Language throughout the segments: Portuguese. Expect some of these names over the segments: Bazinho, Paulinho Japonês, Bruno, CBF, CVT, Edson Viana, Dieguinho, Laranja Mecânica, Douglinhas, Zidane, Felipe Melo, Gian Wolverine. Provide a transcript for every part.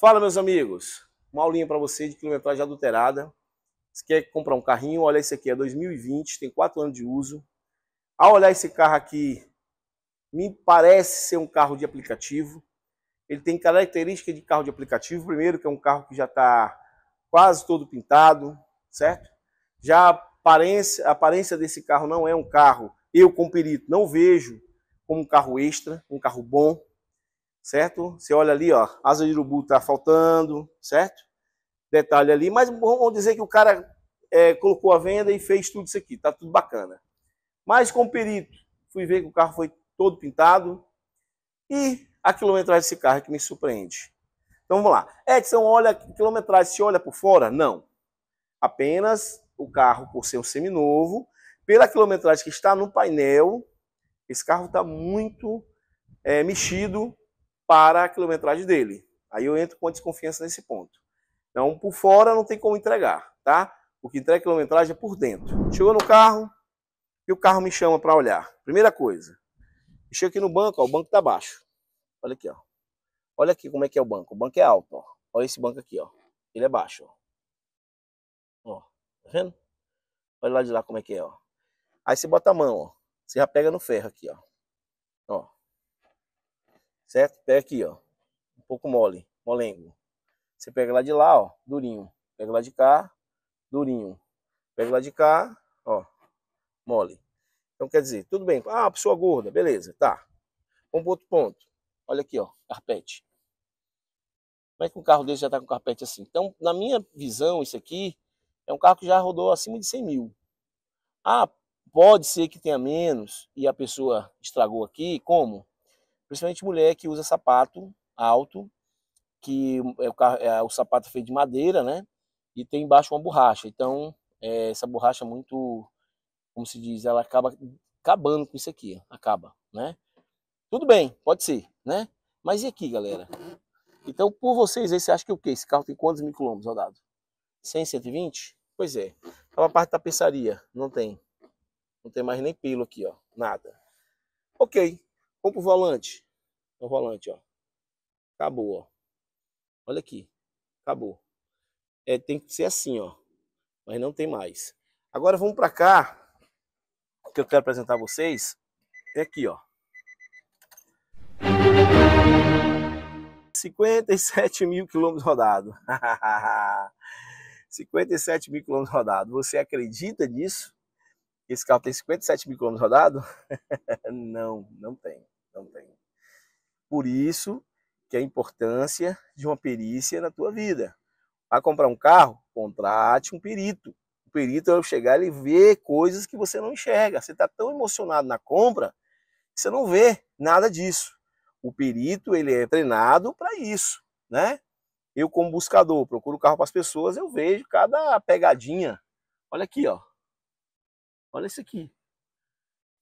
Fala, meus amigos, uma aulinha para você de quilometragem adulterada. Você quer comprar um carrinho, olha esse aqui, é 2020, tem 4 anos de uso. Ao olhar esse carro aqui, me parece ser um carro de aplicativo. Ele tem característica de carro de aplicativo. Primeiro, que é um carro que já está quase todo pintado, certo? Já a aparência desse carro não é um carro, eu com perito não vejo como um carro extra, um carro bom. Certo? Você olha ali, ó, asa de urubu tá faltando, certo? Detalhe ali, mas vamos dizer que o cara colocou a venda e fez tudo isso aqui, tá tudo bacana. Mas com o perito, fui ver que o carro foi todo pintado e a quilometragem desse carro é que me surpreende. Então vamos lá. Edson, olha, quilometragem se olha por fora? Não. Apenas o carro, por ser um seminovo, pela quilometragem que está no painel, esse carro está muito mexido, para a quilometragem dele. Aí eu entro com a desconfiança nesse ponto. Então, por fora não tem como entregar, tá? O que entrega a quilometragem é por dentro. Chegou no carro e o carro me chama para olhar. Primeira coisa, chego aqui no banco, ó, o banco tá baixo. Olha aqui, ó. Olha aqui como é que é o banco. O banco é alto, ó. Olha esse banco aqui, ó. Ele é baixo, ó. Ó, tá vendo? Olha lá de lá como é que é, ó. Aí você bota a mão, ó. Você já pega no ferro aqui, ó. Ó. Certo? Pega aqui, ó. Um pouco mole, molengo. Você pega lá de lá, ó, durinho. Pega lá de cá, durinho. Pega lá de cá, ó, mole. Então quer dizer, tudo bem. Ah, pessoa gorda, beleza, tá. Vamos para outro ponto. Olha aqui, ó, carpete. Como é que um carro desse já tá com carpete assim? Então, na minha visão, isso aqui é um carro que já rodou acima de 100 mil. Ah, pode ser que tenha menos e a pessoa estragou aqui, como? Principalmente mulher que usa sapato alto, que o sapato é feito de madeira, né? E tem embaixo uma borracha. Então, essa borracha muito, como se diz, ela acaba acabando com isso aqui, ó. Acaba, né? Tudo bem, pode ser, né? Mas e aqui, galera? Então, por vocês aí, você acha que o quê? Esse carro tem quantos mil quilômetros rodado? 100, 120? Pois é. A parte da tapeçaria, não tem. Não tem mais nem pelo aqui, ó. Nada. Ok. Vamos pro volante. O volante, ó. Acabou, ó. Olha aqui. Acabou. É, tem que ser assim, ó. Mas não tem mais. Agora vamos pra cá. O que eu quero apresentar a vocês é aqui, ó. 57 mil quilômetros rodados. 57 mil quilômetros rodados. Você acredita nisso? Esse carro tem 57 mil quilômetros rodados? Não, não tem, não tem. Por isso que a importância de uma perícia na tua vida. Vai comprar um carro? Contrate um perito. O perito vai chegar e ver coisas que você não enxerga. Você está tão emocionado na compra que você não vê nada disso. O perito, ele é treinado para isso, né? Eu, como buscador, procuro o carro para as pessoas, eu vejo cada pegadinha. Olha aqui, ó. Olha isso aqui.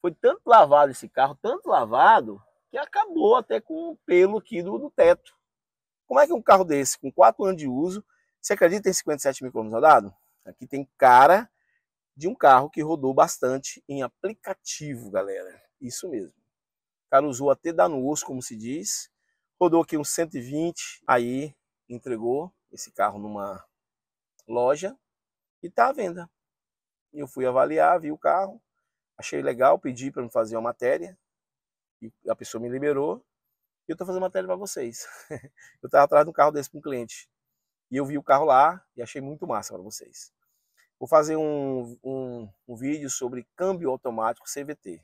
Foi tanto lavado esse carro, tanto lavado, que acabou até com o pelo aqui do teto. Como é que um carro desse, com 4 anos de uso, você acredita em 57 mil quilômetros rodados? Aqui tem cara de um carro que rodou bastante em aplicativo, galera. Isso mesmo. O cara usou até dar no osso, como se diz. Rodou aqui uns 120, aí entregou esse carro numa loja e tá à venda. Eu fui avaliar, vi o carro, achei legal, pedi para me fazer uma matéria, e a pessoa me liberou, e eu tô fazendo matéria para vocês. Eu tava atrás de um carro desse para um cliente, e eu vi o carro lá, e achei muito massa para vocês. Vou fazer um vídeo sobre câmbio automático CVT.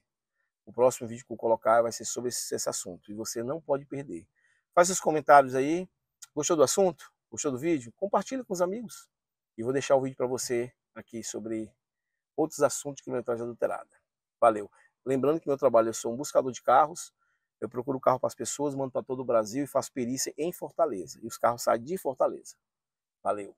O próximo vídeo que eu colocar vai ser sobre esse assunto, e você não pode perder. Faz seus comentários aí, gostou do assunto? Gostou do vídeo? Compartilha com os amigos, e vou deixar o vídeo para você aqui sobre outros assuntos de quilometragem adulterada. Valeu. Lembrando que meu trabalho, eu sou um buscador de carros, eu procuro carro para as pessoas, mando para todo o Brasil e faço perícia em Fortaleza. E os carros saem de Fortaleza. Valeu.